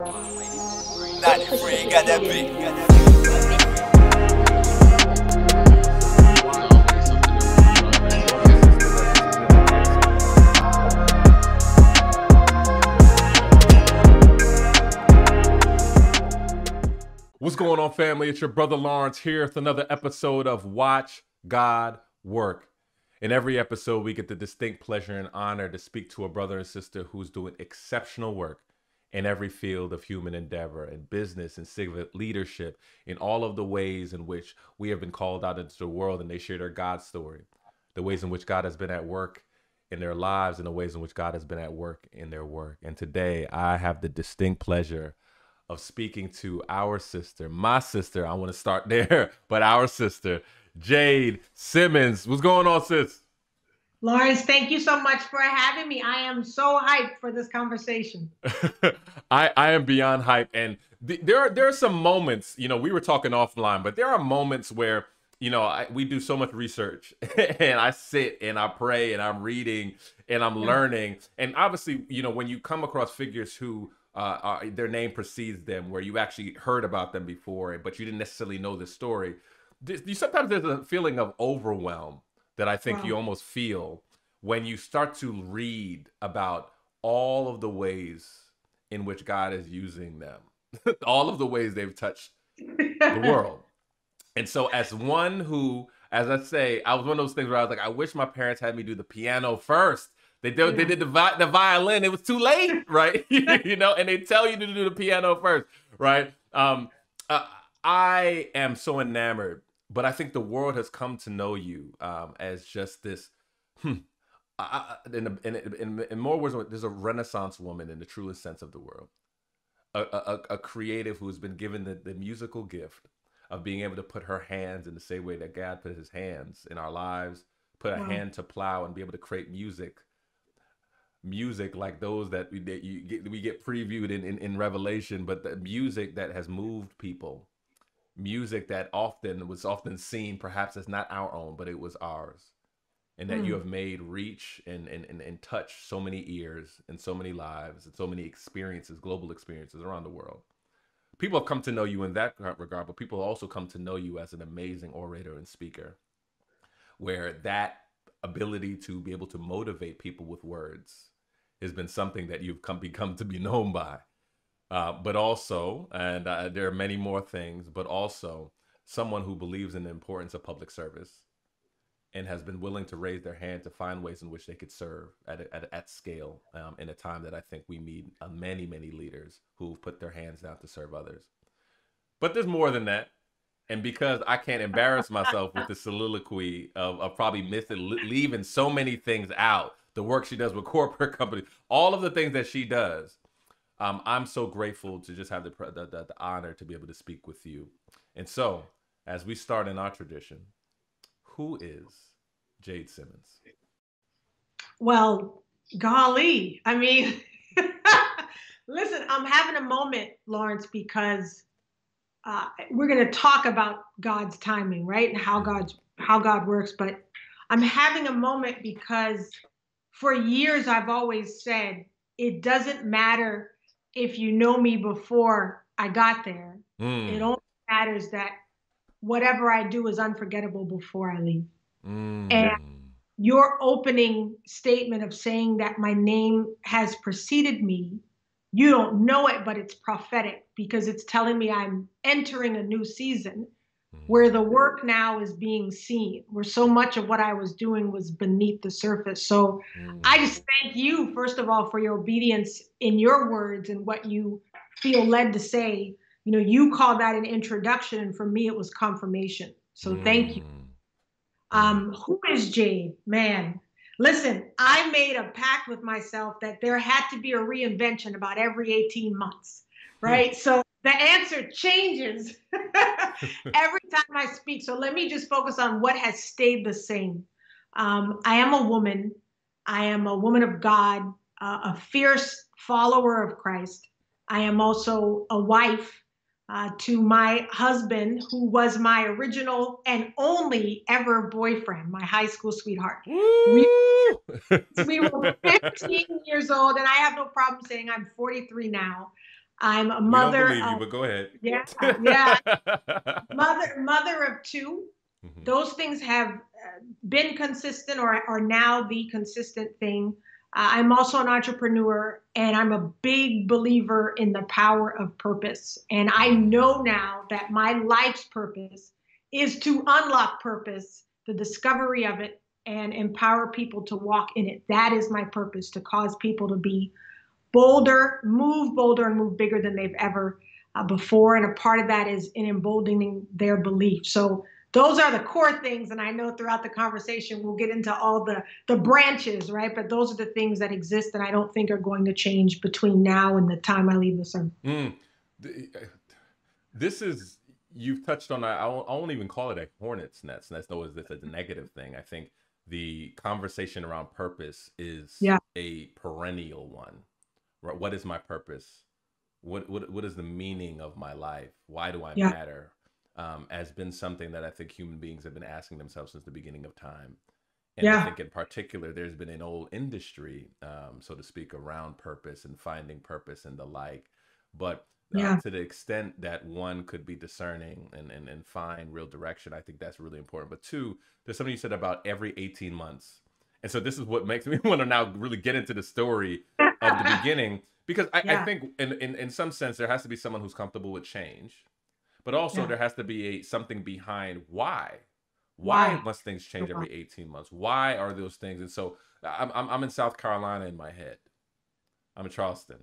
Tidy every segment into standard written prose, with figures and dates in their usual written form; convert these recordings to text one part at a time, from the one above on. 93, got that beat. What's going on, family? It's your brother Lawrence here with another episode of Watch God Work. In every episode, we get the distinct pleasure and honor to speak to a brother and sister who's doing exceptional work in every field of human endeavor, in business, in civic leadership, in all of the ways in which we have been called out into the world, and they share their God story, the ways in which God has been at work in their lives and the ways in which God has been at work in their work. And today I have the distinct pleasure of speaking to our sister, my sister, I want to start there, but our sister, Jade Simmons. What's going on, sis? Lawrence, thank you so much for having me. I am so hyped for this conversation. I am beyond hyped. And there are some moments, you know, we were talking offline, but there are moments where, you know, we do so much research and I sit and I pray and I'm reading and I'm learning. And obviously, you know, when you come across figures who their name precedes them, where you actually heard about them before, but you didn't necessarily know the story, sometimes there's a feeling of overwhelm that I think you almost feel when you start to read about all of the ways in which God is using them, all of the ways they've touched the world. And so as one who, as I say, I was one of those things where I was like, I wish my parents had me do the piano first. They did the violin. It was too late, right? You know, and they tell you to do the piano first, right? I am so enamored. But I think the world has come to know you as just this, in more words, there's a Renaissance woman in the truest sense of the world, a creative who's been given the musical gift of being able to put her hands in the same way that God put his hands in our lives, put a hand to plow and be able to create music like those that we get previewed in Revelation, but the music that has moved people. Music that was often seen perhaps as not our own, but it was ours. And that you have made reach and touch so many ears and so many lives and so many experiences, global experiences around the world. People have come to know you in that regard, but people also come to know you as an amazing orator and speaker, where that ability to be able to motivate people with words has been something that you've become to be known by. But also, and there are many more things, but also someone who believes in the importance of public service and has been willing to raise their hand to find ways in which they could serve at scale in a time that I think we need many, many leaders who've put their hands down to serve others. But there's more than that. And because I can't embarrass myself with the soliloquy of probably leaving so many things out, the work she does with corporate companies, all of the things that she does, I'm so grateful to just have the honor to be able to speak with you. And so, as we start in our tradition, who is Jade Simmons? Well, golly, I mean, listen, I'm having a moment, Lawrence, because we're going to talk about God's timing, right? And how God works. But I'm having a moment because for years I've always said, it doesn't matter if you know me before I got there. It only matters that whatever I do is unforgettable before I leave. And your opening statement of saying that my name has preceded me, you don't know it, but it's prophetic because it's telling me I'm entering a new season where the work now is being seen, where so much of what I was doing was beneath the surface. So I just thank you, first of all, for your obedience in your words and what you feel led to say. You know, you call that an introduction, and for me, it was confirmation. So thank you. Who is Jade? Man, listen, I made a pact with myself that there had to be a reinvention about every 18 months, right? So the answer changes every time I speak. So let me just focus on what has stayed the same. I am a woman. I am a woman of God, a fierce follower of Christ. I am also a wife to my husband, who was my original and only ever boyfriend, my high school sweetheart. We were 15 years old, and I have no problem saying I'm 43 now. I'm a mother. I don't believe you, but go ahead. Yeah, yeah. Mother of two. Mm-hmm. Those things have been consistent, or are now the consistent thing. I'm also an entrepreneur, and I'm a big believer in the power of purpose. And I know now that my life's purpose is to unlock purpose, the discovery of it, and empower people to walk in it. That is my purpose, to cause people to be bolder, and move bigger than they've ever before. And a part of that is in emboldening their belief. So those are the core things, and I know throughout the conversation we'll get into all the branches, right? But those are the things that exist and I don't think are going to change between now and the time I leave this earth. Mm. This is, you've touched on, I won't even call it a hornet's nest. That's always a negative thing. I think the conversation around purpose is a perennial one. Right? What is my purpose? What is the meaning of my life? Why do I matter? Has been something that I think human beings have been asking themselves since the beginning of time. And I think in particular, there's been an old industry, so to speak, around purpose and finding purpose and the like. But to the extent that one could be discerning and find real direction, I think that's really important. But two, there's something you said about every 18 months. And so this is what makes me want to now really get into the story of the beginning, because I think in some sense, there has to be someone who's comfortable with change. But also there has to be something behind why. Why must things change every 18 months? Why are those things? And so I'm in South Carolina in my head. I'm in Charleston.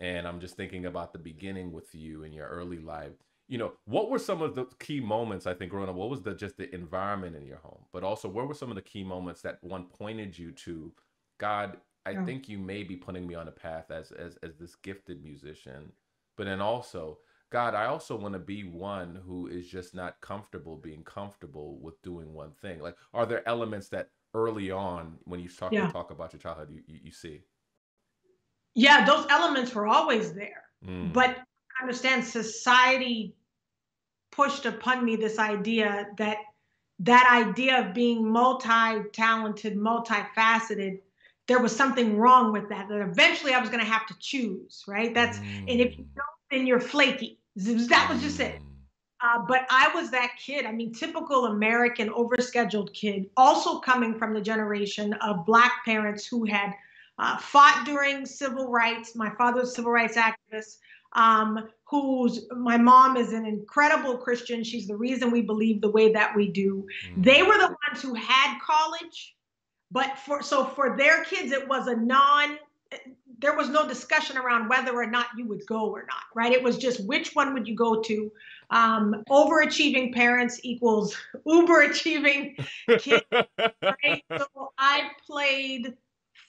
And I'm just thinking about the beginning with you in your early life. You know, what were some of the key moments, I think, growing up? What was just the environment in your home? But also, where were some of the key moments that one pointed you to, God, I think you may be putting me on a path as this gifted musician. But then also, God, I also want to be one who is just not comfortable being comfortable with doing one thing. Like, are there elements that early on when you talk about your childhood, you see? Yeah, those elements were always there. Mm. But I understand society pushed upon me this idea that idea of being multi-talented, multifaceted, there was something wrong with that eventually I was going to have to choose, right? That's And if you don't, then you're flaky. That was just it. But I was that kid. I mean, typical American overscheduled kid, also coming from the generation of Black parents who had fought during civil rights. My father's a civil rights activist, my mom is an incredible Christian. She's the reason we believe the way that we do. They were the ones who had college, but for their kids, it was there was no discussion around whether or not you would go or not, right? It was just, which one would you go to? Overachieving parents equals uber-achieving kids, right? So I played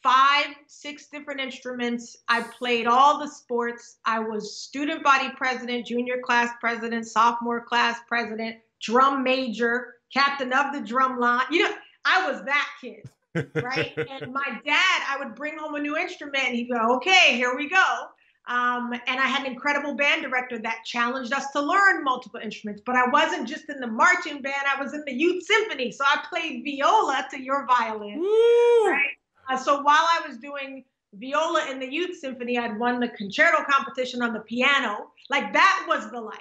5, 6 different instruments. I played all the sports. I was student body president, junior class president, sophomore class president, drum major, captain of the drum line. You know, I was that kid. Right? And my dad, I would bring home a new instrument and he'd go, okay, here we go. And I had an incredible band director that challenged us to learn multiple instruments, but I wasn't just in the marching band, I was in the youth symphony. So I played viola to your violin, right? So while I was doing viola in the youth symphony, I'd won the concerto competition on the piano. Like, that was the life.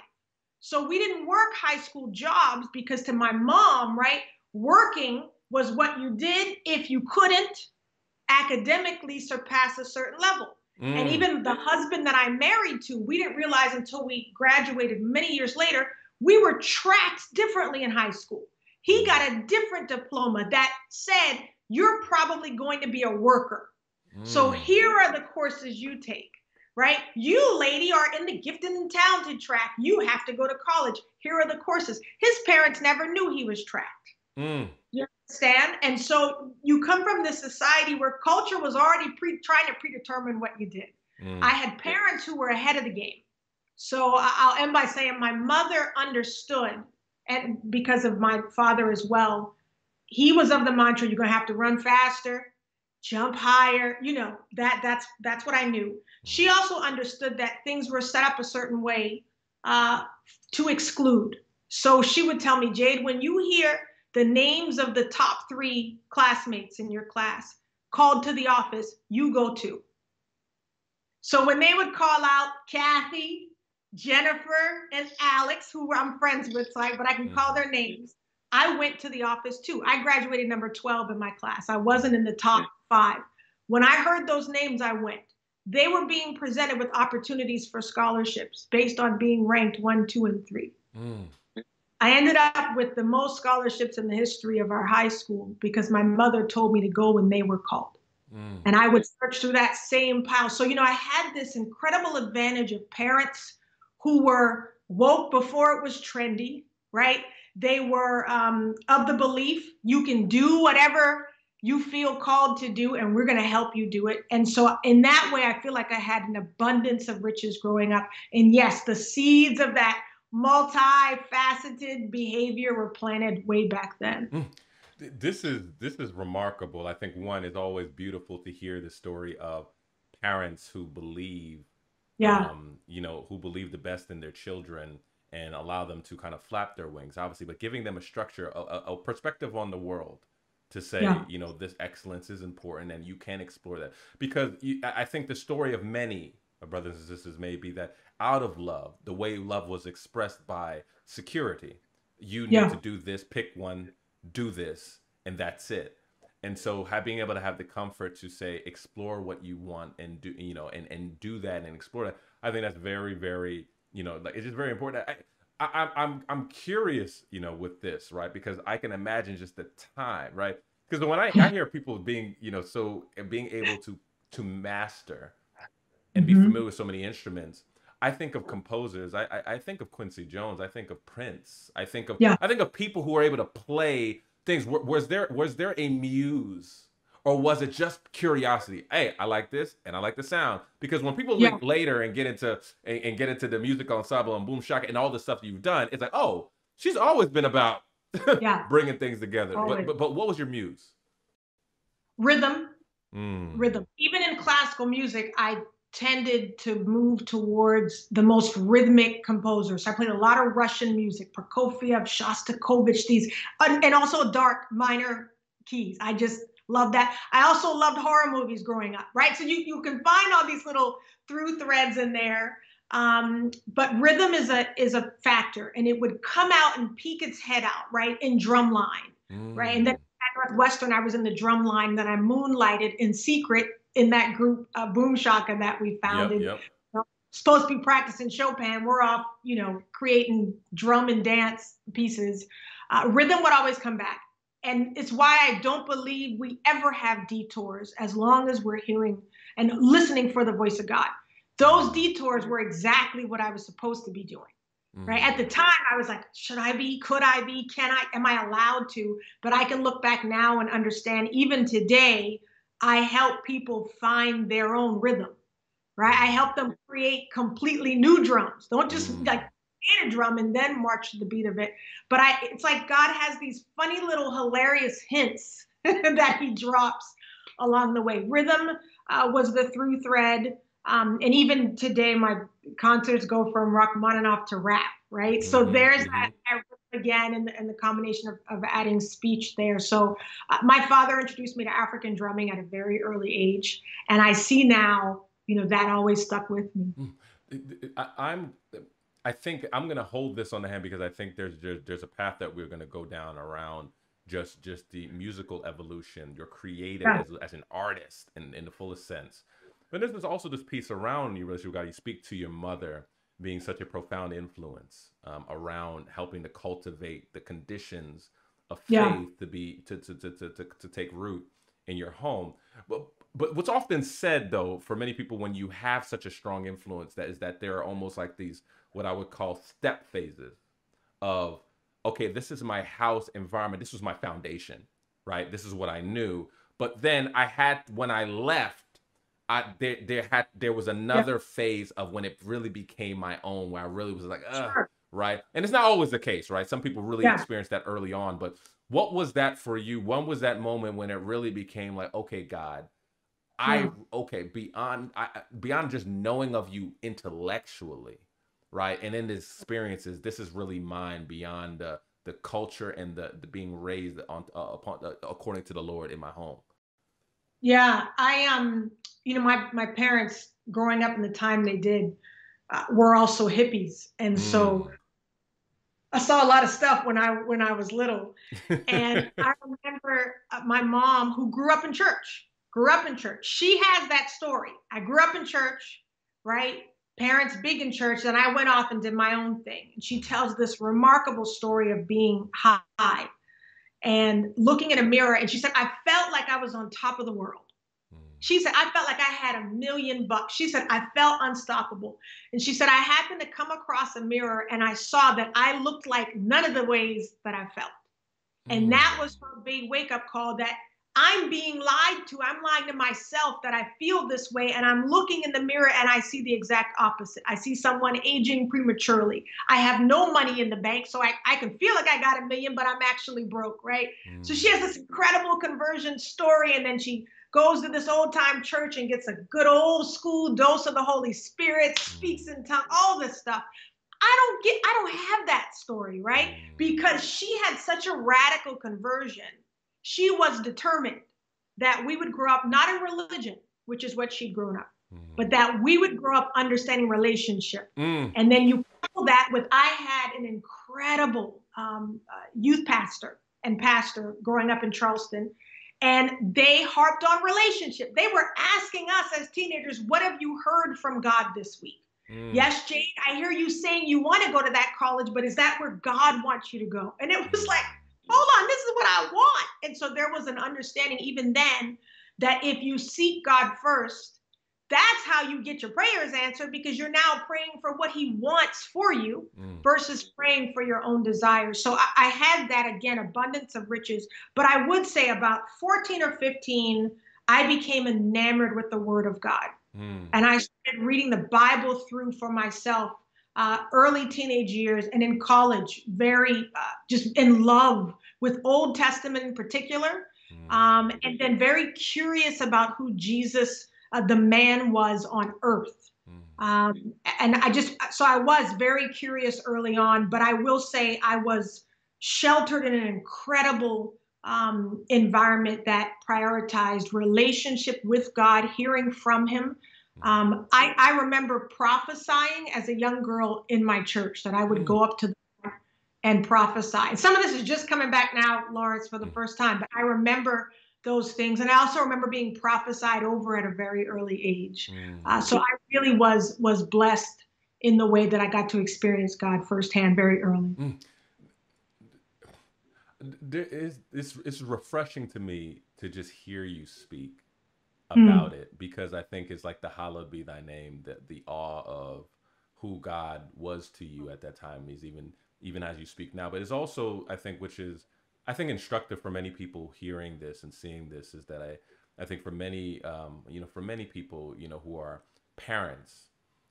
So we didn't work high school jobs because to my mom, right, working was what you did if you couldn't academically surpass a certain level. And even the husband that I married to, we didn't realize until we graduated many years later, we were tracked differently in high school. He got a different diploma that said, you're probably going to be a worker. So here are the courses you take, right? You, lady, are in the gifted and talented track. You have to go to college. Here are the courses. His parents never knew he was tracked. You understand? And so you come from this society where culture was already trying to predetermine what you did. I had parents who were ahead of the game. So I'll end by saying my mother understood, and because of my father as well, he was of the mantra, you're going to have to run faster, jump higher, you know, that's what I knew. She also understood that things were set up a certain way to exclude. So she would tell me, Jade, when you hear the names of the top 3 classmates in your class called to the office, you go too. So when they would call out Kathy, Jennifer, and Alex, who I'm friends with, so but I can call their names, I went to the office too. I graduated number 12 in my class. I wasn't in the top 5. When I heard those names, I went. They were being presented with opportunities for scholarships based on being ranked 1, 2, and 3. Mm. I ended up with the most scholarships in the history of our high school because my mother told me to go when they were called. Mm. And I would search through that same pile. So, you know, I had this incredible advantage of parents who were woke before it was trendy, right? They were of the belief you can do whatever you feel called to do, and we're going to help you do it. And so in that way, I feel like I had an abundance of riches growing up. And yes, the seeds of that multifaceted behavior were planted way back then. This is remarkable. I think one is always beautiful to hear the story of parents who believe, you know, who believe the best in their children and allow them to kind of flap their wings, obviously, but giving them a structure, a perspective on the world, to say, you know, this excellence is important and you can explore that. Because I think the story of many brothers and sisters may be that out of love, the way love was expressed by security, you need to do this, pick one, do this, and that's it. And so being able to have the comfort to say, explore what you want and do, you know, and do that and explore that. I think that's very, very, you know, like, it's just very important. I'm curious, you know, with this, right? Because I can imagine just the time, right? Because when I hear people being, you know, so being able to master and be familiar with so many instruments, I think of composers. I think of Quincy Jones. I think of Prince. I think of I think of people who are able to play things. Was there a muse, or was it just curiosity? Hey, I like this and I like the sound. Because when people look later and get into the music ensemble and Boom Shaka and all the stuff you've done, it's like, oh, she's always been about bringing things together. But what was your muse? Rhythm. Rhythm. Even in classical music, I tended to move towards the most rhythmic composers. So I played a lot of Russian music, Prokofiev, Shostakovich, these, and also dark minor keys. I just love that. I also loved horror movies growing up, right? So you can find all these little through threads in there. But rhythm is a factor, and it would come out and peek its head out, right? In drumline, right? And then at Northwestern, I was in the drumline. Then I moonlighted in secret in that group, Boom Shaka, that we founded. Supposed to be practicing Chopin. We're off, you know, creating drum and dance pieces. Rhythm would always come back. And it's why I don't believe we ever have detours as long as we're hearing and listening for the voice of God. Those detours were exactly what I was supposed to be doing, right? At the time, I was like, should I be? Could I be? Can I? Am I allowed to? But I can look back now and understand, even today, I help people find their own rhythm, right? I help them create completely new drums. Don't just like create a drum and then march to the beat of it. But it's like God has these funny little hilarious hints that he drops along the way. Rhythm was the through thread. And even today, my concerts go from Rachmaninoff to rap, right? So there's that again, and the combination of adding speech there. So my father introduced me to African drumming at a very early age. And I see now, you know, that always stuck with me. I think I'm going to hold this on the hand, because I think there's a path that we're going to go down around just the musical evolution, your creative as an artist in the fullest sense. But there's also this piece around your relationship with God. You speak to your mother being such a profound influence around helping to cultivate the conditions of faith to take root in your home. But what's often said, though, for many people, when you have such a strong influence, that there are almost like these, what I would call step phases of, okay, this is my house environment. This was my foundation, right? This is what I knew. But then when I left, there was another phase of when it really became my own, where I really was like, right? And it's not always the case, right? Some people really experience that early on. But what was that for you? When was that moment when it really became like, okay, God, beyond just knowing of you intellectually, right? And in the experiences, this is really mine beyond the culture and the being raised according to the Lord in my home. Yeah, I my parents growing up in the time they did were also hippies, and so I saw a lot of stuff when I was little. And I remember my mom, who grew up in church. She has that story. I grew up in church, right? Parents big in church, and I went off and did my own thing. And she tells this remarkable story of being high and looking in a mirror. And she said, I felt like I was on top of the world. She said, I felt like I had $1 million. She said, I felt unstoppable. And she said, I happened to come across a mirror and I saw that I looked like none of the ways that I felt. And that was her big wake-up call, that I'm being lied to. I'm lying to myself that I feel this way, and I'm looking in the mirror and I see the exact opposite. I see someone aging prematurely. I have no money in the bank, so I can feel like I got $1 million, but I'm actually broke, right? So she has this incredible conversion story, and then she goes to this old-time church and gets a good old-school dose of the Holy Spirit, speaks in tongues, all this stuff. I don't have that story, right? Because she had such a radical conversion. She was determined that we would grow up, not in religion, which is what she'd grown up, but that we would grow up understanding relationship. And then you couple that with, I had an incredible youth pastor and pastor growing up in Charleston, and they harped on relationship. They were asking us as teenagers, what have you heard from God this week? Yes, Jade, I hear you saying you want to go to that college, but is that where God wants you to go? And it was like, hold on, this is what I want. And so there was an understanding even then that if you seek God first, that's how you get your prayers answered, because you're now praying for what he wants for you versus praying for your own desires. So I had that, again, abundance of riches. But I would say about 14 or 15, I became enamored with the Word of God. And I started reading the Bible through for myself, early teenage years, and in college, very just in love with Old Testament in particular, and then very curious about who Jesus the man was on earth. And I was very curious early on, but I will say I was sheltered in an incredible environment that prioritized relationship with God, hearing from him. I remember prophesying as a young girl in my church, that I would go up to the door and prophesy. And some of this is just coming back now, Lawrence, for the first time, but I remember those things. And I also remember being prophesied over at a very early age. So I really was blessed in the way that I got to experience God firsthand very early. It's refreshing to me to just hear you speak about it, because I think it's like the hallowed be thy name, that the awe of who God was to you at that time is even as you speak now. But it's also, I think, which is, I think, instructive for many people hearing this and seeing this, is that I think for many, for many people, who are parents,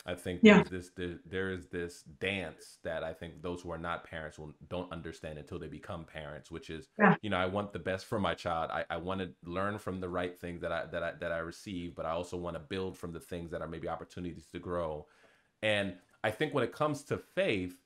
I think there is this dance that I think those who are not parents don't understand until they become parents, which is, I want the best for my child. I want to learn from the right things that I receive, but I also want to build from the things that are maybe opportunities to grow. And I think when it comes to faith,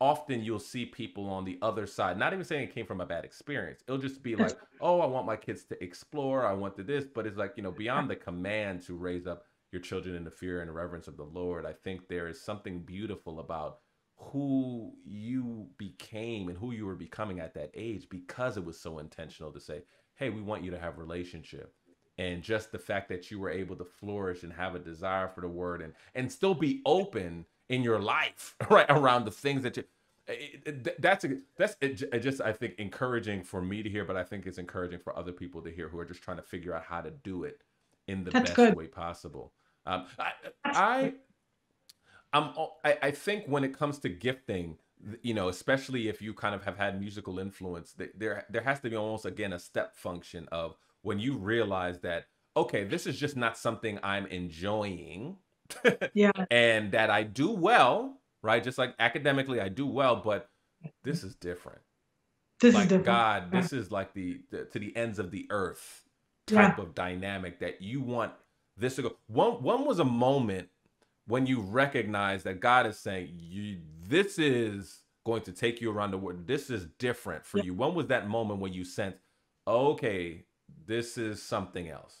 often you'll see people on the other side, not even saying it came from a bad experience. It'll just be like, oh, I want my kids to explore. I want to this. But it's like, beyond the command to raise up your children in the fear and the reverence of the Lord, I think there is something beautiful about who you became and who you were becoming at that age, because it was so intentional to say, hey, we want you to have a relationship. And just the fact that you were able to flourish and have a desire for the Word and still be open in your life, right, around the things that that's I think encouraging for me to hear, but I think it's encouraging for other people to hear who are just trying to figure out how to do it in the best way possible. I think when it comes to gifting, especially if you kind of have had musical influence, there has to be almost, again, a step function of when you realize that, okay, this is just not something I'm enjoying. And that I do well, right? Just like academically, I do well, but this is different. God, this is like the to the ends of the earth type of dynamic that you want this to go. When was a moment when you recognize that God is saying, this is going to take you around the world. This is different for you. When was that moment when you sensed, okay, this is something else?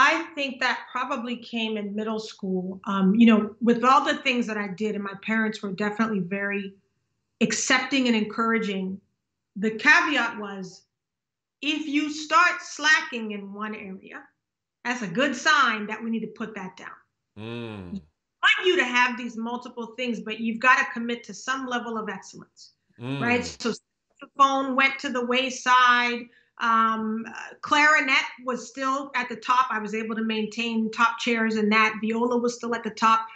I think that probably came in middle school. You know, with all the things that I did, and my parents were definitely very accepting and encouraging. The caveat was, if you start slacking in one area, that's a good sign that we need to put that down. Mm. I want you to have these multiple things, but you've got to commit to some level of excellence, right? So the phone went to the wayside. Clarinet was still at the top. I was able to maintain top chairs in that. Viola was still at the top.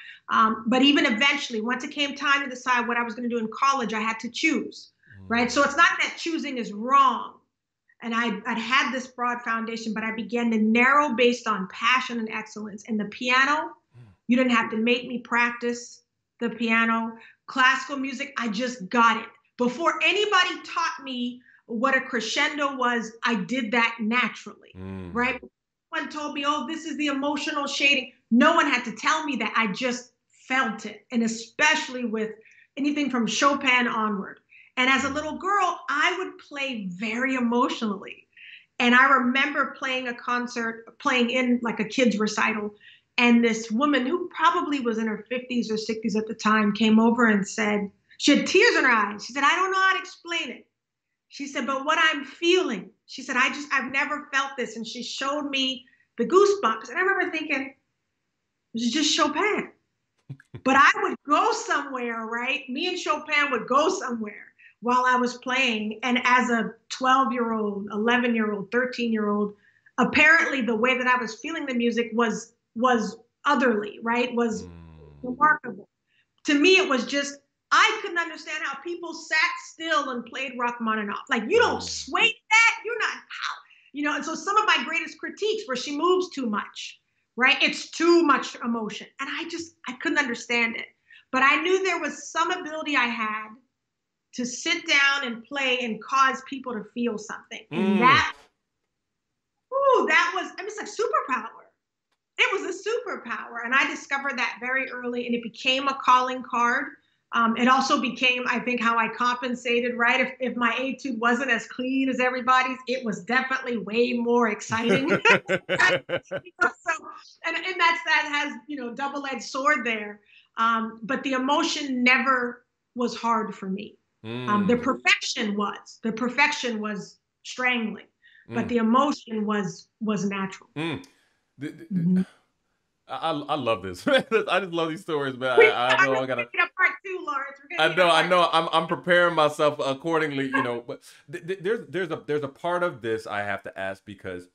But even eventually, once it came time to decide what I was going to do in college, I had to choose, right? So it's not that choosing is wrong. And I'd had this broad foundation, but I began to narrow based on passion and excellence. And the piano, you didn't have to make me practice the piano. Classical music, I just got it. Before anybody taught me what a crescendo was, I did that naturally, right? No one told me, oh, this is the emotional shading. No one had to tell me that. I just felt it, and especially with anything from Chopin onward. And as a little girl, I would play very emotionally. And I remember playing a concert, playing in like a kid's recital, and this woman who probably was in her 50s or 60s at the time came over and said, she had tears in her eyes. She said, I don't know how to explain it. She said, but what I'm feeling, she said, I've never felt this. And she showed me the goosebumps. And I remember thinking, this is just Chopin. But I would go somewhere, right? Me and Chopin would go somewhere while I was playing. And as a 12-year-old, 11-year-old, 13-year-old, apparently the way that I was feeling the music was otherly, right? Was remarkable. To me, it was just, I couldn't understand how people sat still and played Rachmaninoff. Like, you don't sway that, you're not, how? You know, and so some of my greatest critiques were she moves too much, right? It's too much emotion. And I couldn't understand it. But I knew there was some ability I had to sit down and play and cause people to feel something. And that was, I mean, it's like superpower. It was a superpower. And I discovered that very early, and it became a calling card. It also became, I think, how I compensated, right? If my etude wasn't as clean as everybody's, it was definitely way more exciting. And that has, you know, double-edged sword there. But the emotion never was hard for me. The perfection was strangling, but the emotion was natural. I love this. I just love these stories, but I know I gotta get a part two, Lawrence. I know. I'm preparing myself accordingly, you know. But there's a part of this I have to ask, because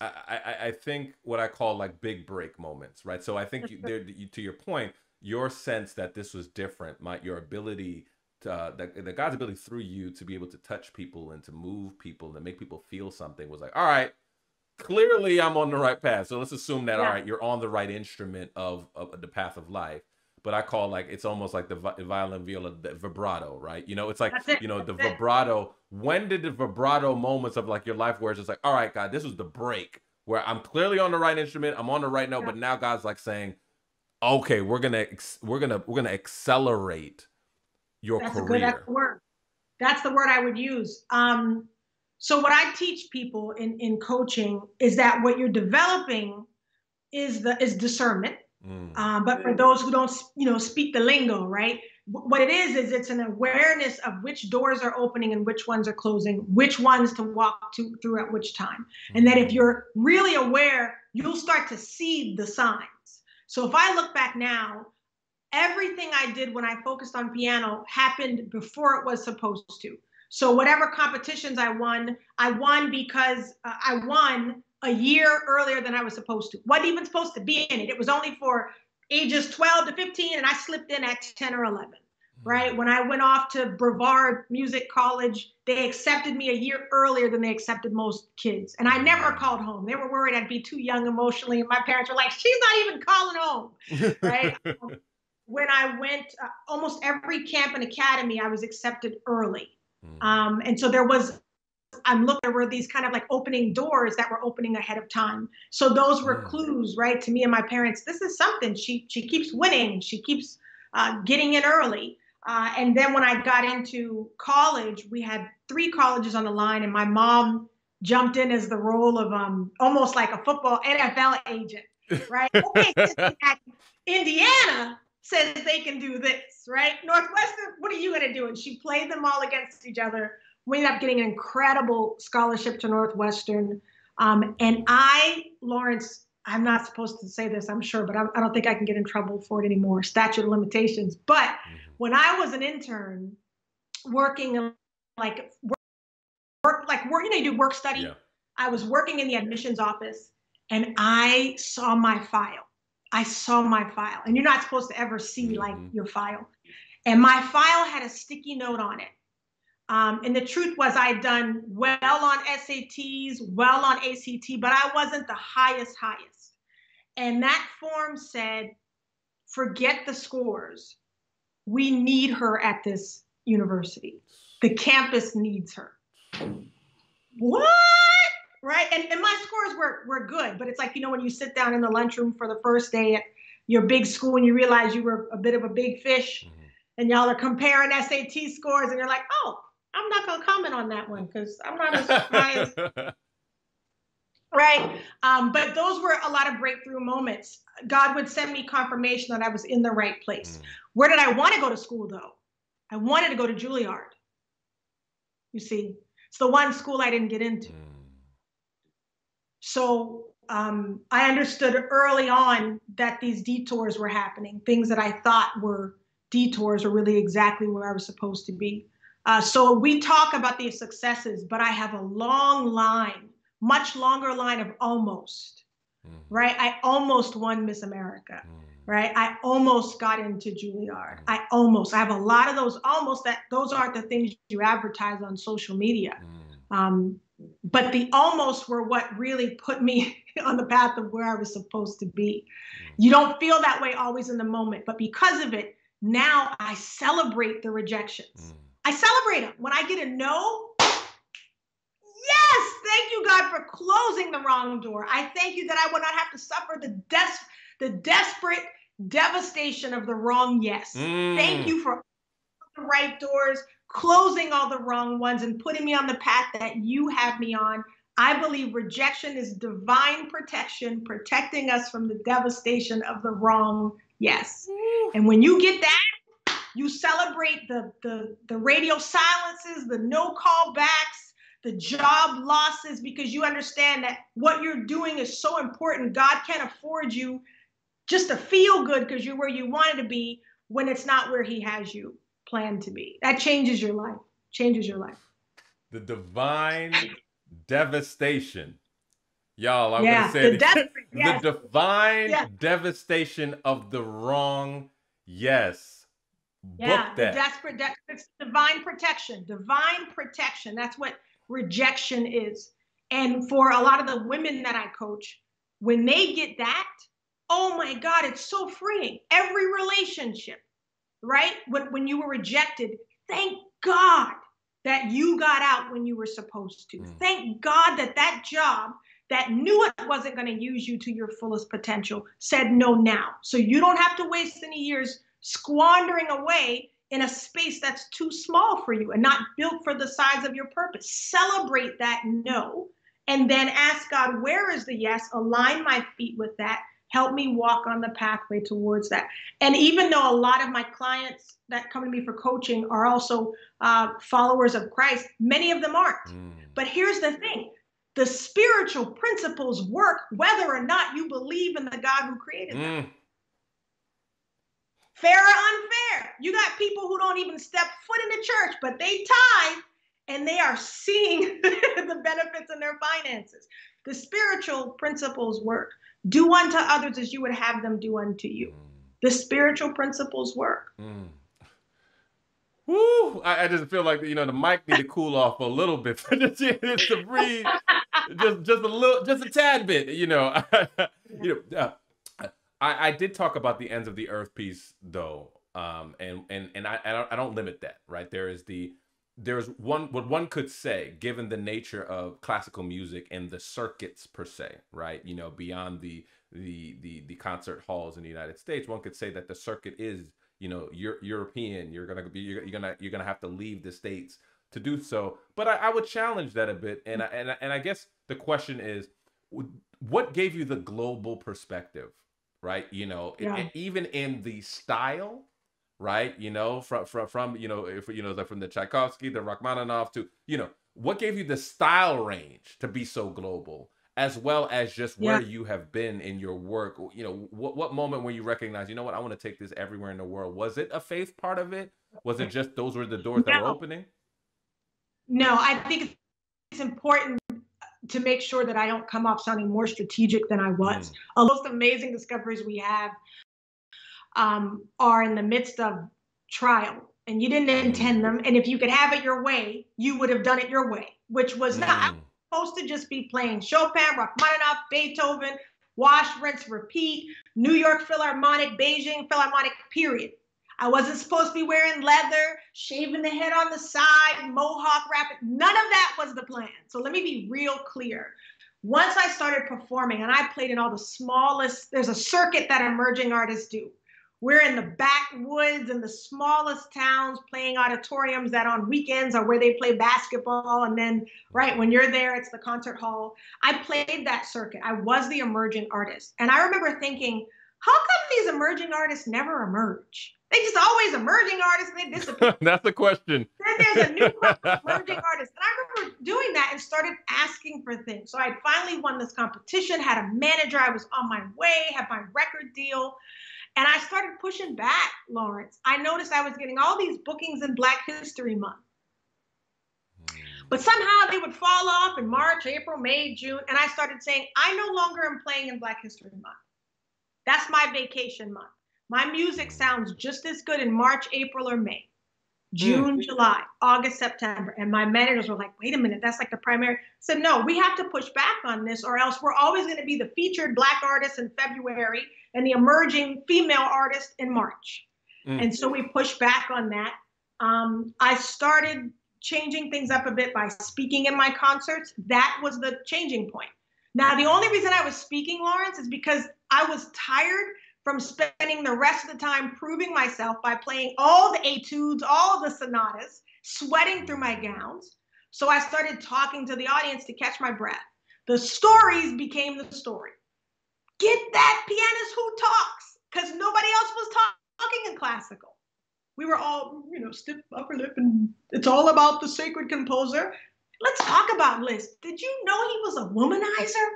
I think what I call like big break moments, right? So I think to your point, your sense that this was different, your ability to that God's ability through you to be able to touch people and to move people and to make people feel something was like, all right, clearly I'm on the right path. So let's assume that, all right, you're on the right instrument of the path of life. But I call, like, it's almost like the violin, viola, the vibrato, right? You know, it's like, you know, the vibrato. When did the vibrato moments of like your life where it's just like, all right, God, this was the break where I'm clearly on the right instrument, I'm on the right note, but now God's like saying, okay, we're gonna accelerate your career. That's the word. That's the word I would use. So what I teach people in coaching is that what you're developing is discernment. But for those who don't, you know, speak the lingo, right? What it is it's an awareness of which doors are opening and which ones are closing, which ones to walk through at which time. And that if you're really aware, you'll start to see the signs. So if I look back now, everything I did when I focused on piano happened before it was supposed to. So whatever competitions I won because I won a year earlier than I was supposed to. Wasn't even supposed to be in it. It was only for ages 12 to 15, and I slipped in at 10 or 11, right? When I went off to Brevard Music College, they accepted me a year earlier than they accepted most kids. And I never called home. They were worried I'd be too young emotionally, and my parents were like, she's not even calling home, right? When I went almost every camp and academy, I was accepted early. And so there were these kind of like opening doors that were opening ahead of time. So those were clues, right, to me and my parents. This is something. She keeps winning. She keeps getting in early. And then when I got into college, we had 3 colleges on the line, and my mom jumped in as the role of almost like a football NFL agent, right? Okay, Indiana says they can do this, right? Northwestern, what are you going to do? And she played them all against each other. We ended up getting an incredible scholarship to Northwestern. And I, Lawrence, I'm not supposed to say this, I'm sure, but I don't think I can get in trouble for it anymore. Statute of limitations. But when I was an intern working do work study. Yeah. I was working in the admissions office and I saw my file. And you're not supposed to ever see like your file. And my file had a sticky note on it. And the truth was I'd done well on SATs, well on ACT, but I wasn't the highest. And that form said, forget the scores. We need her at this university. The campus needs her. What? Right? And my scores were good, but it's like, you know, when you sit down in the lunchroom for the first day at your big school and you realize you were a bit of a big fish and y'all are comparing SAT scores and you're like, oh, I'm not going to comment on that one because I'm not as high as... Right? But those were a lot of breakthrough moments. God would send me confirmation that I was in the right place. Where did I want to go to school, though? I wanted to go to Juilliard. You see, it's the one school I didn't get into. So I understood early on that these detours were happening. Things that I thought were detours are really exactly where I was supposed to be. So we talk about these successes, but I have a long line, much longer line of almost, right? I almost won Miss America, right? I almost got into Juilliard. I have a lot of those almost that those aren't the things you advertise on social media. But the almost were what really put me on the path of where I was supposed to be. You don't feel that way always in the moment, but because of it, now I celebrate the rejections. I celebrate them. When I get a no, yes, thank you, God, for closing the wrong door. I thank you that I will not have to suffer the desperate devastation of the wrong yes. Thank you for the right doors, closing all the wrong ones and putting me on the path that you have me on. I believe rejection is divine protection, protecting us from the devastation of the wrong yes. And when you get that, you celebrate the radio silences, the no callbacks, the job losses, because you understand that what you're doing is so important. God can't afford you just to feel good because you're where you wanted to be when it's not where he has you planned to be. That changes your life, The divine devastation. Y'all, I want to say the divine devastation of the wrong yes. Book that. Desperate, it's divine protection. Divine protection. That's what rejection is. And for a lot of the women that I coach, when they get that, oh my God, it's so freeing. Every relationship, right? When you were rejected, thank God that you got out when you were supposed to. Thank God that that job that knew it wasn't going to use you to your fullest potential said no now. So you don't have to waste any years squandering away in a space that's too small for you and not built for the size of your purpose. Celebrate that no, and then ask God, where is the yes? Align my feet with that. Help me walk on the pathway towards that. And even though a lot of my clients that come to me for coaching are also followers of Christ, many of them aren't. But here's the thing. The spiritual principles work whether or not you believe in the God who created them. Fair or unfair. You got people who don't even step foot in the church, but they tithe and they are seeing the benefits in their finances. The spiritual principles work. Do unto others as you would have them do unto you. The spiritual principles work. Woo! I just feel like, you know, the mic need to cool off a little bit for to breathe, just a tad bit. You know, I did talk about the ends of the earth piece though, and I don't limit that, right? What one could say, given the nature of classical music and the circuits per se, right? You know, beyond the concert halls in the United States, one could say that the circuit is, you know, European. You're gonna have to leave the States to do so. But I would challenge that a bit. And I guess the question is, what gave you the global perspective, right? You know, even in the style, right? You know, from you know, if, you know, from the Tchaikovsky, the Rachmaninoff to, you know, what gave you the style range to be so global, as well as just where you have been in your work? You know, what moment where you recognize, you know what, I want to take this everywhere in the world? Was it a faith part of it? Was it just those were the doors that were opening? No, I think it's important to make sure that I don't come off sounding more strategic than I was. The most amazing discoveries we have are in the midst of trial, and you didn't intend them. And if you could have it your way, you would have done it your way, which was not. I'm supposed to just be playing Chopin, Rachmaninoff, Beethoven, wash, rinse, repeat, New York Philharmonic, Beijing Philharmonic, period. I wasn't supposed to be wearing leather, shaving the head on the side, mohawk wrapping. None of that was the plan. So let me be real clear. Once I started performing, and I played in all the smallest, there's a circuit that emerging artists do. We're in the backwoods and the smallest towns playing auditoriums that on weekends are where they play basketball. And then, right, when you're there, it's the concert hall. I played that circuit. I was the emerging artist. And I remember thinking, how come these emerging artists never emerge? They just always emerging artists, and they disappear. That's the question. Then there's a new emerging artist. And I remember doing that and started asking for things. So I finally won this competition, had a manager. I was on my way, had my record deal. And I started pushing back, Lawrence. I noticed I was getting all these bookings in Black History Month. But somehow they would fall off in March, April, May, June. And I started saying, I no longer am playing in Black History Month. That's my vacation month. My music sounds just as good in March, April, or May, June, July, August, September. And my managers were like, wait a minute, that's like the primary. I said, no, we have to push back on this, or else we're always going to be the featured Black artist in February and the emerging female artist in March. And so we pushed back on that. I started changing things up a bit by speaking in my concerts. That was the changing point. Now, the only reason I was speaking, Lawrence, is because I was tired from spending the rest of the time proving myself by playing all the etudes, all the sonatas, sweating through my gowns. So I started talking to the audience to catch my breath. The stories became the story. Get that pianist who talks, because nobody else was talking in classical. We were all, you know, stiff upper lip, and it's all about the sacred composer. Let's talk about Liszt. Did you know he was a womanizer?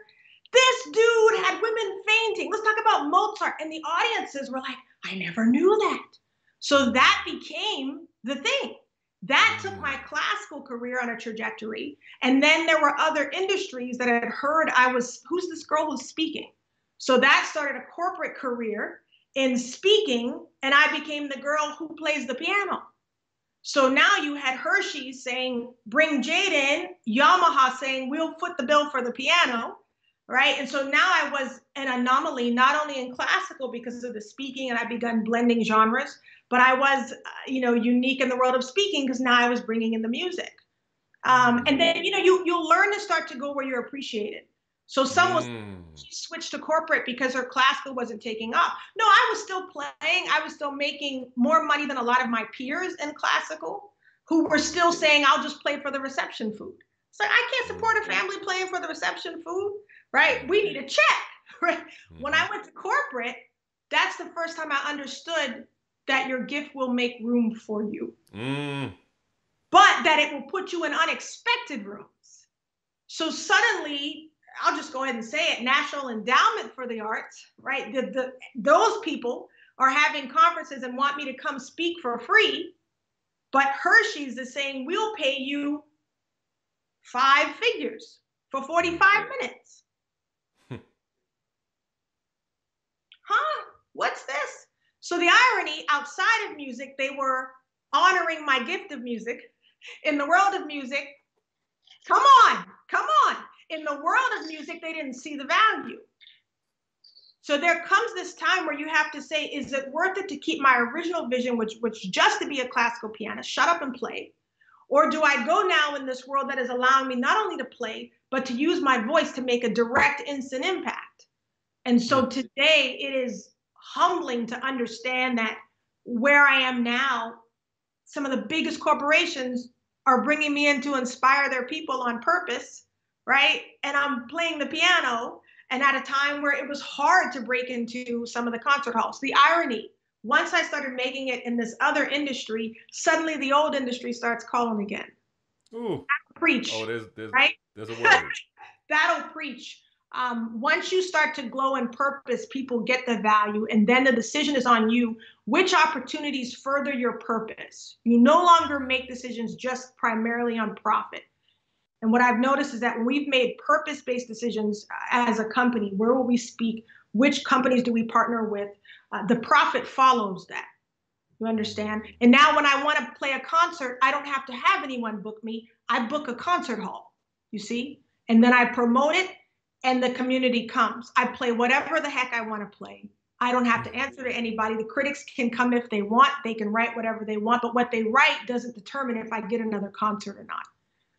This dude had women fainting. Let's talk about Mozart. And the audiences were like, I never knew that. So that became the thing. That took my classical career on a trajectory. And then there were other industries that had heard I was, who's this girl who's speaking? So that started a corporate career in speaking. And I became the girl who plays the piano. So now you had Hershey saying, bring Jade in. Yamaha saying, we'll foot the bill for the piano. Right. And so now I was an anomaly, not only in classical because of the speaking, and I begun blending genres, but I was, you know, unique in the world of speaking because now I was bringing in the music. And then, you know, you'll learn to start to go where you're appreciated. So someone switched to corporate because her classical wasn't taking off. No, I was still playing. I was still making more money than a lot of my peers in classical who were still saying, I'll just play for the reception food. It's like, I can't support a family playing for the reception food. Right? We need a check. Right? When I went to corporate, that's the first time I understood that your gift will make room for you, but that it will put you in unexpected rooms. So suddenly, I'll just go ahead and say it, National Endowment for the Arts, right? Those people are having conferences and want me to come speak for free, but Hershey's is saying, we'll pay you 5 figures for 45 minutes. Huh? What's this? So the irony, outside of music, they were honoring my gift of music. In the world of music, come on, come on. In the world of music, they didn't see the value. So there comes this time where you have to say, is it worth it to keep my original vision, which just to be a classical pianist, shut up and play? Or do I go now in this world that is allowing me not only to play, but to use my voice to make a direct, instant impact? And so today it is humbling to understand that where I am now, some of the biggest corporations are bringing me in to inspire their people on purpose, right? And I'm playing the piano, and at a time where it was hard to break into some of the concert halls. The irony, once I started making it in this other industry, suddenly the old industry starts calling again. Ooh. That'll preach. Oh, there's, right? There's a word. That'll preach. Once you start to glow in purpose, people get the value, and then the decision is on you. Which opportunities further your purpose? You no longer make decisions just primarily on profit. And what I've noticed is that when we've made purpose-based decisions as a company, where will we speak? Which companies do we partner with? The profit follows that. You understand? And now when I want to play a concert, I don't have to have anyone book me. I book a concert hall, you see? And then I promote it, and the community comes. I play whatever the heck I want to play. I don't have to answer to anybody. The critics can come if they want. They can write whatever they want. But what they write doesn't determine if I get another concert or not.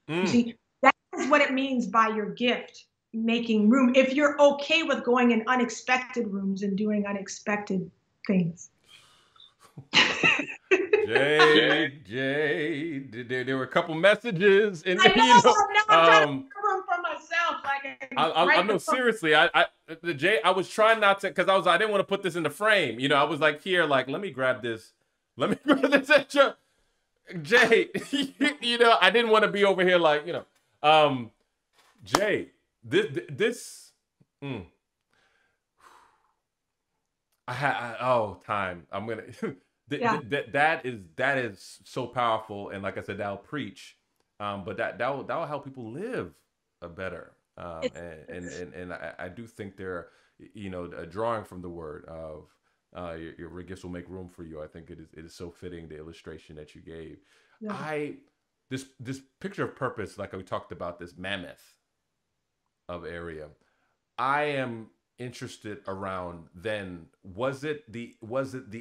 Mm. You see, that is what it means by your gift, making room. If you're okay with going in unexpected rooms and doing unexpected things. Jade, there were a couple messages in the know. I know, seriously. I was trying not to, because I didn't want to put this in the frame. You know, I was like, here, like, let me grab this. Let me grab this at your Jade. You know, I didn't want to be over here like, you know. Jade, that is so powerful, and like I said, that'll preach. But that'll help people live a better. And I do think they're, you know, drawing from the word of your gifts will make room for you. I think it is so fitting, the illustration that you gave. Yeah. This picture of purpose, like we talked about, this mammoth of area. I am interested around then, was it the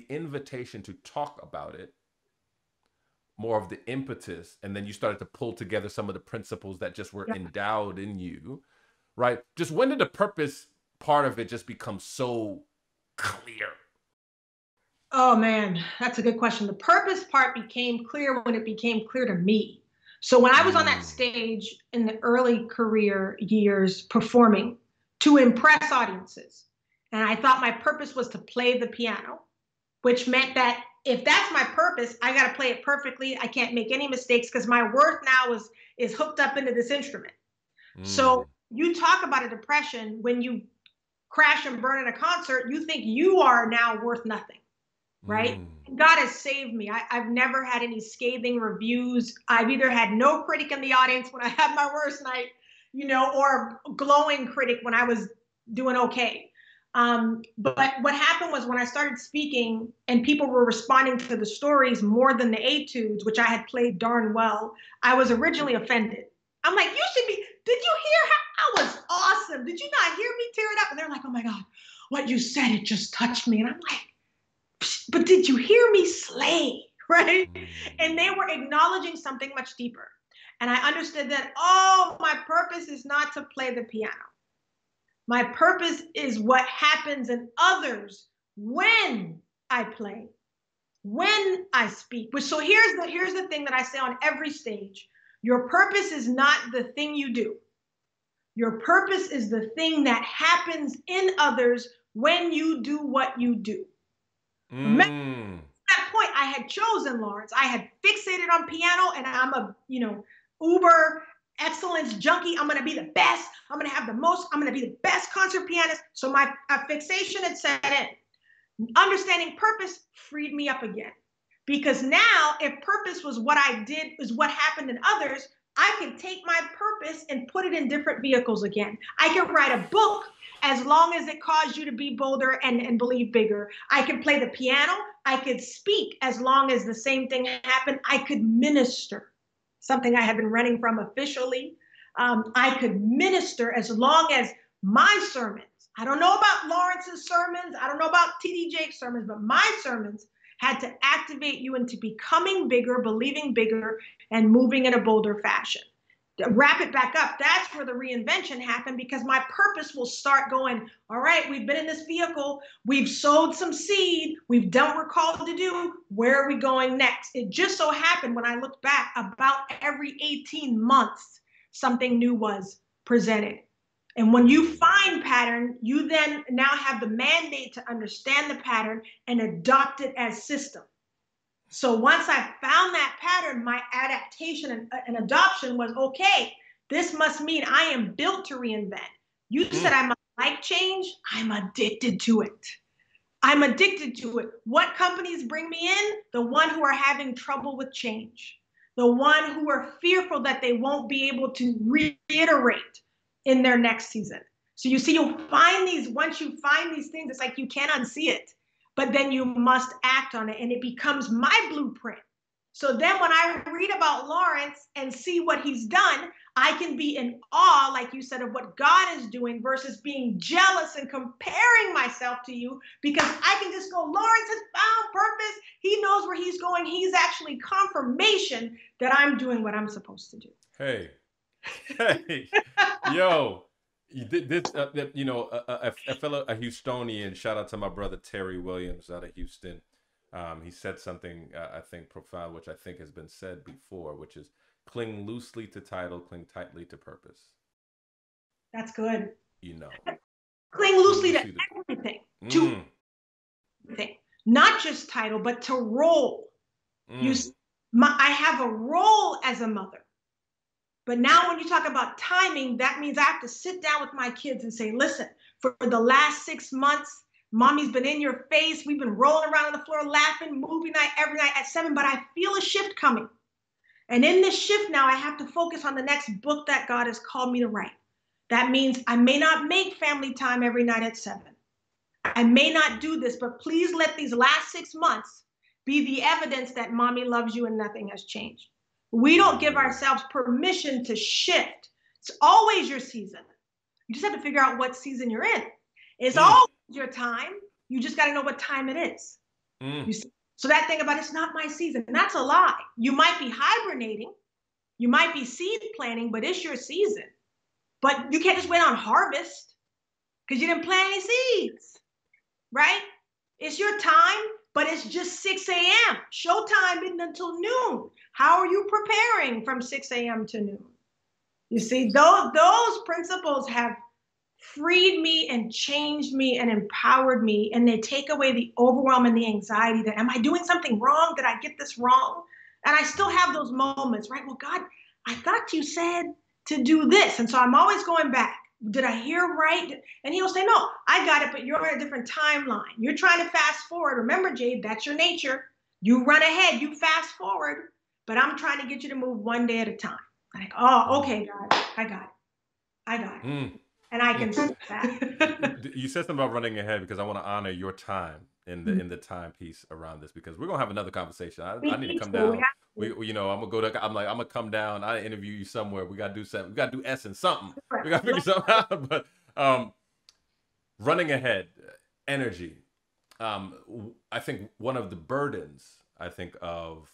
invitation to talk about it, more of the impetus, and then you started to pull together some of the principles that just were endowed in you, right? Just when did the purpose part of it just become so clear? Oh man, that's a good question. The purpose part became clear when it became clear to me. So when I was on that stage in the early career years performing to impress audiences, and I thought my purpose was to play the piano, which meant that if that's my purpose, I got to play it perfectly. I can't make any mistakes because my worth now is hooked up into this instrument. Mm. So you talk about a depression when you crash and burn at a concert, you think you are now worth nothing, right? Mm. God has saved me. I've never had any scathing reviews. I've either had no critic in the audience when I had my worst night, you know, or a glowing critic when I was doing okay. But what happened was when I started speaking and people were responding to the stories more than the etudes, which I had played darn well, I was originally offended. I'm like, you should be, did you hear how I was awesome? Did you not hear me tear it up? And they're like, oh my God, what you said, it just touched me. And I'm like, but did you hear me slay, right? And they were acknowledging something much deeper. And I understood that, oh, my purpose is not to play the piano. My purpose is what happens in others when I play, when I speak. So here's the thing that I say on every stage. Your purpose is not the thing you do. Your purpose is the thing that happens in others when you do what you do. Mm. Remember, at that point, I had chosen Lawrence. I had fixated on piano, and I'm a, you know, uber excellence junkie. I'm going to be the best. I'm going to have the most. I'm going to be the best concert pianist. So my fixation had set in. Understanding purpose freed me up again. Because now if purpose was what I did, is what happened in others, I can take my purpose and put it in different vehicles again. I can write a book as long as it caused you to be bolder and believe bigger. I can play the piano. I could speak as long as the same thing happened. I could minister. Something I had been running from officially. I could minister as long as my sermons. I don't know about Lawrence's sermons. I don't know about T.D. Jake's sermons, but my sermons had to activate you into becoming bigger, believing bigger, and moving in a bolder fashion. wrap it back up. That's where the reinvention happened, because my purpose will start going, all right, we've been in this vehicle, we've sowed some seed, we've done what we're called to do, where are we going next? It just so happened when I looked back, about every 18 months, something new was presented. And when you find pattern, you then now have the mandate to understand the pattern and adopt it as system. So once I found that pattern, my adaptation and adoption was, okay, this must mean I am built to reinvent. You said I must like change. I'm addicted to it. I'm addicted to it. What companies bring me in? The one who are having trouble with change. The one who are fearful that they won't be able to reiterate in their next season. So you see, you'll find these, once you find these things, it's like you can't unsee it. But then you must act on it, and it becomes my blueprint. So then when I read about Lawrence and see what he's done, I can be in awe, like you said, of what God is doing versus being jealous and comparing myself to you, because I can just go, Lawrence has found purpose. He knows where he's going. He's actually confirmation that I'm doing what I'm supposed to do. Hey, hey, yo. This, you know, a fellow, a Houstonian, shout out to my brother, Terry Williams out of Houston. He said something, I think, profound, which I think has been said before, which is cling loosely to title, cling tightly to purpose. That's good. You know, cling loosely to everything, to everything, not just title, but to role. I have a role as a mother. But now when you talk about timing, that means I have to sit down with my kids and say, listen, for the last 6 months, mommy's been in your face. We've been rolling around on the floor, laughing, movie night, every night at 7, but I feel a shift coming. And in this shift now, I have to focus on the next book that God has called me to write. That means I may not make family time every night at 7. I may not do this, but please let these last 6 months be the evidence that mommy loves you and nothing has changed. We don't give ourselves permission to shift. It's always your season. You just have to figure out what season you're in. It's always your time. You just got to know what time it is. You see? So that thing about it's not my season, and that's a lie. You might be hibernating. You might be seed planting, but it's your season. But you can't just wait on harvest because you didn't plant any seeds, right? It's your time. But it's just 6 a.m. Showtime isn't until noon. How are you preparing from 6 a.m. to noon? You see, those principles have freed me and changed me and empowered me. And they take away the overwhelm and the anxiety that, am I doing something wrong? Did I get this wrong? And I still have those moments, right? Well, God, I thought you said to do this. And so I'm always going back. Did I hear right? And he'll say, no, I got it, but you're on a different timeline. You're trying to fast forward. Remember, Jade, that's your nature. You run ahead, you fast forward, but I'm trying to get you to move one day at a time. Like, oh, okay, God, I got it. I got it. And I can do that. You said something about running ahead because I want to honor your time in the time piece around this, because we're going to have another conversation. I need to come down. We, you know, I'm gonna come down. I interview you somewhere. We gotta do something. We gotta do Essence something. We gotta figure something out. But running ahead, energy. I think one of the burdens, I think an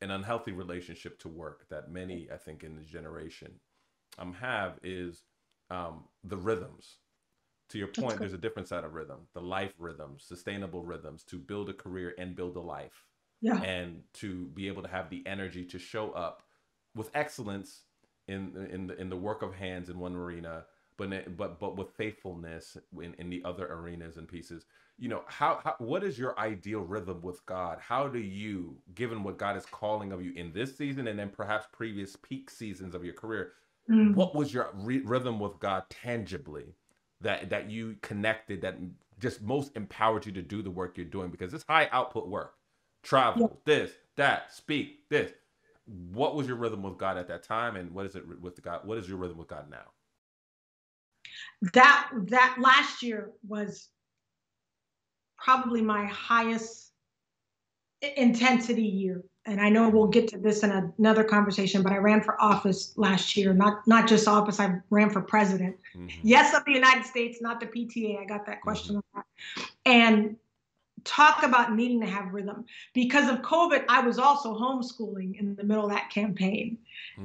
unhealthy relationship to work that many, I think, in this generation, have is the rhythms. To your point, there's a different side of rhythm: the life rhythms, sustainable rhythms, to build a career and build a life. Yeah. And to be able to have the energy to show up with excellence in the work of hands in one arena, but with faithfulness in the other arenas and pieces. You know, how what is your ideal rhythm with God? How do you, given what God is calling of you in this season and then perhaps previous peak seasons of your career, what was your rhythm with God tangibly that you connected, that just most empowered you to do the work you're doing? Because it's high output work. Travel, this, that, speak, this. What was your rhythm with God at that time, and what is it with God? What is your rhythm with God now? That last year was probably my highest intensity year, and I know we'll get to this in another conversation. But I ran for office last year, not just office. I ran for president. Yes, of the United States, not the PTA. I got that question a lot, and. Talk about needing to have rhythm. Because of COVID, I was also homeschooling in the middle of that campaign.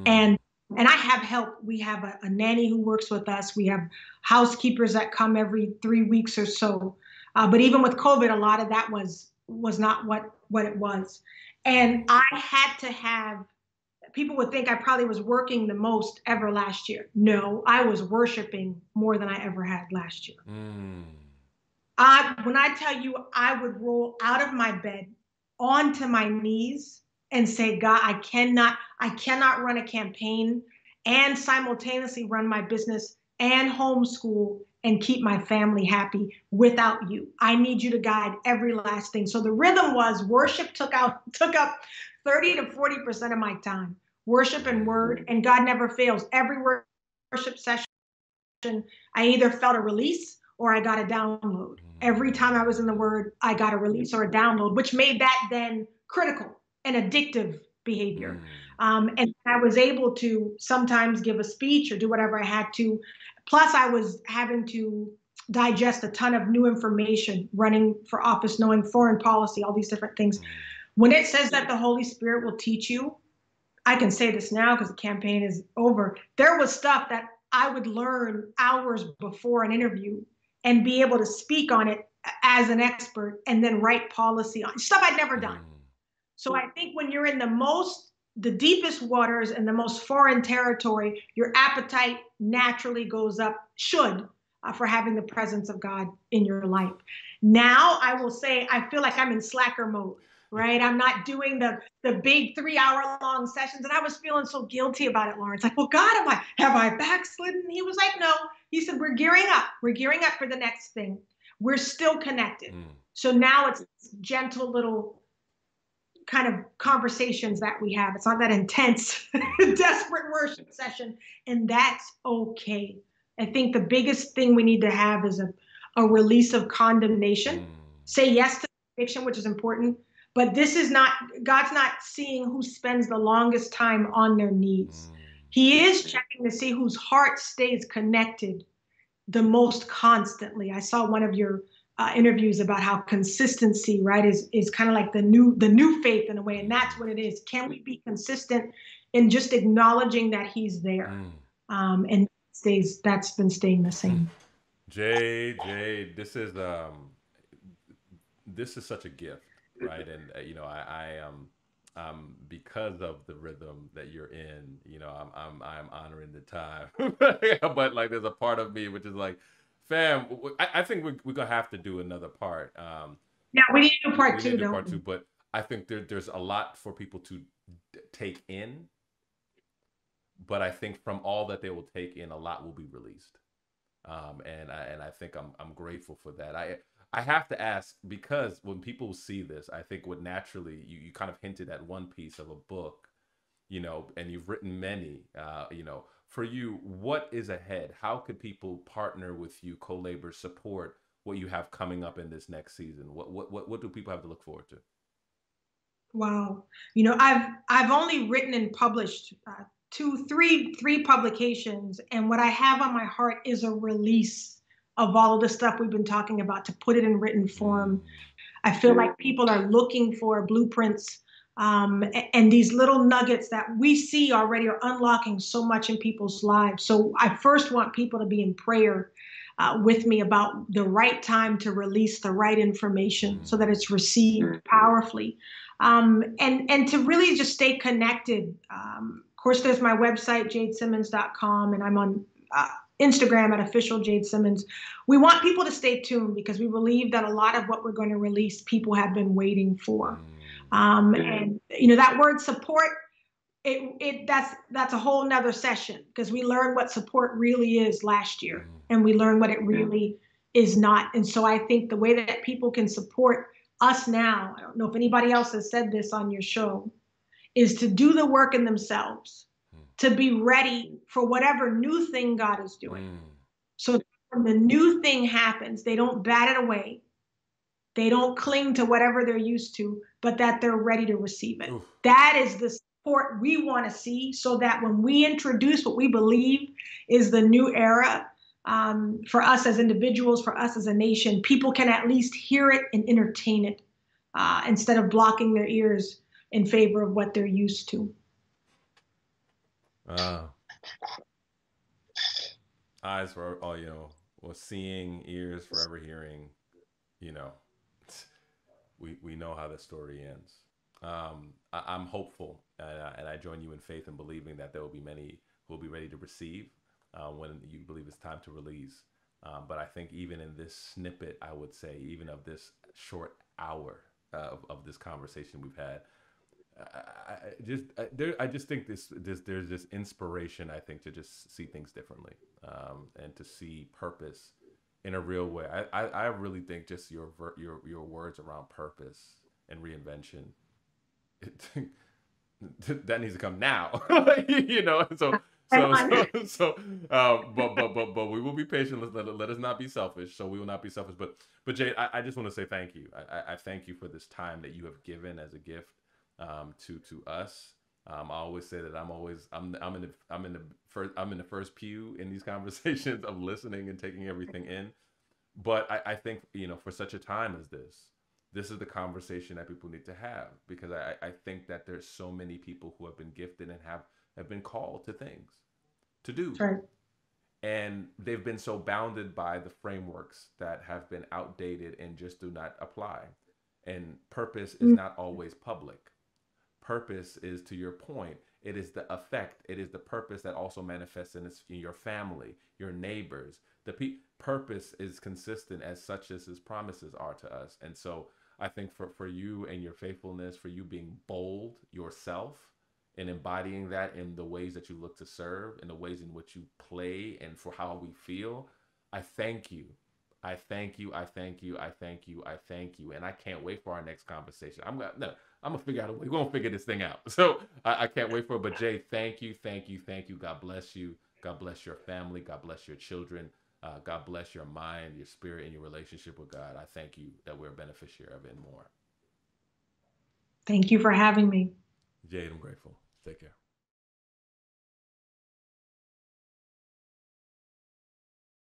And And I have help. We have a nanny who works with us. We have housekeepers that come every 3 weeks or so. But even with COVID, a lot of that was not what it was. And I had to have, people would think I probably was working the most ever last year. No, I was worshiping more than I ever had last year. When I tell you, I would roll out of my bed onto my knees and say, God, I cannot run a campaign and simultaneously run my business and homeschool and keep my family happy without you. I need you to guide every last thing. So the rhythm was worship took up 30 to 40% of my time, worship and word, and God never fails. Every worship session, I either felt a release or I got a download. Every time I was in the word, I got a release or a download, which made that then critical and addictive behavior. And I was able to sometimes give a speech or do whatever I had to. Plus I was having to digest a ton of new information, running for office, knowing foreign policy, all these different things. When it says that the Holy Spirit will teach you, I can say this now because the campaign is over. There was stuff that I would learn hours before an interview and be able to speak on it as an expert and then write policy on stuff I'd never done. So I think when you're in the deepest waters and the most foreign territory, your appetite naturally goes up, for having the presence of God in your life. Now I will say, I feel like I'm in slacker mode, right? I'm not doing the big 3 hour long sessions. And I was feeling so guilty about it, Lawrence. Like, well, God, have I backslidden? He was like, no. He said, we're gearing up. We're gearing up for the next thing. We're still connected. So now it's gentle little kind of conversations that we have. It's not that intense, desperate worship session. And that's okay. I think the biggest thing we need to have is a release of condemnation. Say yes to conviction, which is important. But this is not, God's not seeing who spends the longest time on their knees. He is checking to see whose heart stays connected the most constantly. I saw one of your interviews about how consistency, right, is kind of like the new faith in a way, and that's what it is. Can we be consistent in just acknowledging that He's there, and stays? That's been staying the same. Jade, this is such a gift, right? And because of the rhythm that you're in, I'm honoring the time, but like there's a part of me which is like, fam, I think we're gonna have to do another part. Yeah, we need to do part two, but I think there's a lot for people to take in. But I think from all that they will take in, a lot will be released, and I think I'm grateful for that. I have to ask, because when people see this, I think what naturally you kind of hinted at one piece of a book, and you've written many, for you, what is ahead? How could people partner with you, co-labor, support what you have coming up in this next season? What do people have to look forward to? Wow. I've only written and published three publications. And what I have on my heart is a release of all of the stuff we've been talking about, to put it in written form. I feel like people are looking for blueprints, and these little nuggets that we see already are unlocking so much in people's lives. So I first want people to be in prayer with me about the right time to release the right information so that it's received powerfully. And to really just stay connected. Of course, there's my website, jadesimmons.com, and I'm on Instagram at official Jade Simmons. We want people to stay tuned because we believe that a lot of what we're going to release, people have been waiting for. And that word support, that's a whole nother session, because we learned what support really is last year, and we learned what it really is not. And so I think the way that people can support us now, I don't know if anybody else has said this on your show, is to do the work in themselves, to be ready for whatever new thing God is doing. So when the new thing happens, they don't bat it away. They don't cling to whatever they're used to, but that they're ready to receive it. Oof. That is the support we want to see, so that when we introduce what we believe is the new era, for us as individuals, for us as a nation, people can at least hear it and entertain it, instead of blocking their ears in favor of what they're used to. Wow. eyes for all, was seeing, ears forever hearing, we know how the story ends. I'm hopeful, and I join you in faith and believing that there will be many who will be ready to receive when you believe it's time to release. But I think even in this snippet, I would say, even of this short hour of this conversation we've had, I just think there's this inspiration, I think, to just see things differently, and to see purpose in a real way. I really think just your words around purpose and reinvention, that needs to come now, But we will be patient. Let us not be selfish. So we will not be selfish. But Jade, I just want to say thank you. I thank you for this time that you have given as a gift to us. I always say that I'm in the first pew in these conversations of listening and taking everything in. But I think, for such a time as this, this is the conversation that people need to have, because I think that there's so many people who have been gifted and have been called to things to do. Sure. And they've been so bounded by the frameworks that have been outdated and just do not apply. And purpose is not always public. Purpose is, to your point, it is the effect. It is the purpose that also manifests in your family, your neighbors. Purpose is consistent as such as his promises are to us. And so I think for you and your faithfulness, for you being bold yourself and embodying that in the ways that you look to serve, in the ways in which you play, and for how we feel, I thank you. I thank you. I thank you. I thank you. I thank you. And I can't wait for our next conversation. I'm gonna figure out a way. We're gonna figure this thing out. So I can't wait for it. But Jade, thank you. Thank you. Thank you. God bless you. God bless your family. God bless your children. God bless your mind, your spirit, and your relationship with God. I thank you that we're a beneficiary of it and more. Thank you for having me. Jade, I'm grateful. Take care.